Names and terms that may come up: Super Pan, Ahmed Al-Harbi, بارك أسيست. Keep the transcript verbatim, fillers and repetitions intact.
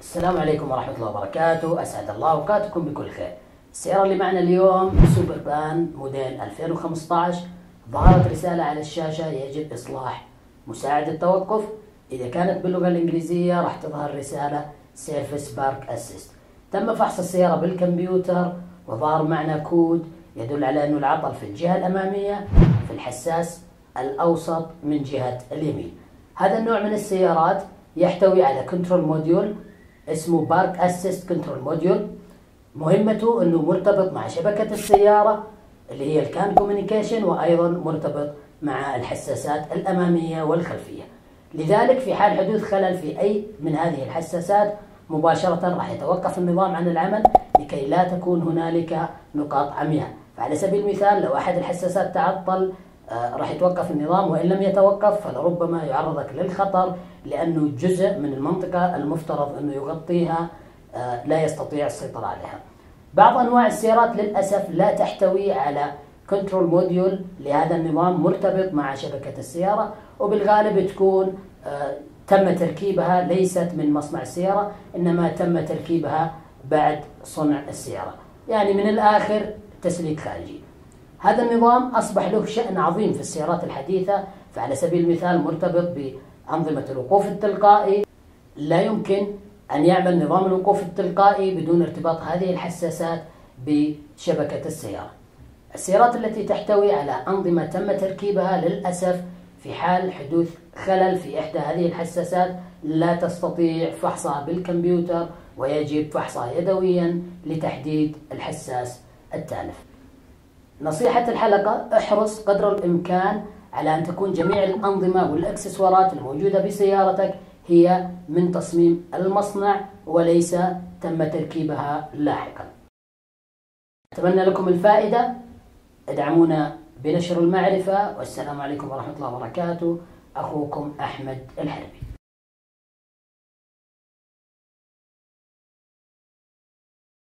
السلام عليكم ورحمة الله وبركاته، أسعد الله أوقاتكم بكل خير. السيارة اللي معنا اليوم سوبر بان موديل ألفين وخمسة عشر، ظهرت رسالة على الشاشة يجب إصلاح مساعد التوقف. إذا كانت باللغة الإنجليزية راح تظهر رسالة سيرفيس بارك أسيست. تم فحص السيارة بالكمبيوتر وظهر معنا كود يدل على أنه العطل في الجهة الأمامية في الحساس الأوسط من جهة اليمين. هذا النوع من السيارات يحتوي على كنترول موديول اسمه بارك أسيست كنترول موديول، مهمته أنه مرتبط مع شبكة السيارة اللي هي الكان كوميونيكيشن، وأيضا مرتبط مع الحساسات الأمامية والخلفية. لذلك في حال حدوث خلل في أي من هذه الحساسات مباشرة راح يتوقف النظام عن العمل لكي لا تكون هنالك نقاط عمياء. فعلى سبيل المثال لو أحد الحساسات تعطل راح يتوقف النظام، وإن لم يتوقف فلربما يعرضك للخطر، لأنه جزء من المنطقة المفترض أنه يغطيها لا يستطيع السيطرة عليها. بعض أنواع السيارات للأسف لا تحتوي على كنترول موديول لهذا النظام مرتبط مع شبكة السيارة، وبالغالب تكون تم تركيبها ليست من مصنع السيارة، إنما تم تركيبها بعد صنع السيارة، يعني من الآخر تسليك خارجي. هذا النظام أصبح له شأن عظيم في السيارات الحديثة، فعلى سبيل المثال مرتبط بأنظمة الوقوف التلقائي. لا يمكن أن يعمل نظام الوقوف التلقائي بدون ارتباط هذه الحساسات بشبكة السيارة. السيارات التي تحتوي على أنظمة تم تركيبها للأسف في حال حدوث خلل في إحدى هذه الحساسات لا تستطيع فحصها بالكمبيوتر، ويجب فحصها يدويا لتحديد الحساس التالف. نصيحة الحلقة: احرص قدر الإمكان على أن تكون جميع الأنظمة والإكسسوارات الموجودة بسيارتك هي من تصميم المصنع وليس تم تركيبها لاحقا. أتمنى لكم الفائدة، ادعمونا بنشر المعرفة، والسلام عليكم ورحمة الله وبركاته. أخوكم أحمد الحربي.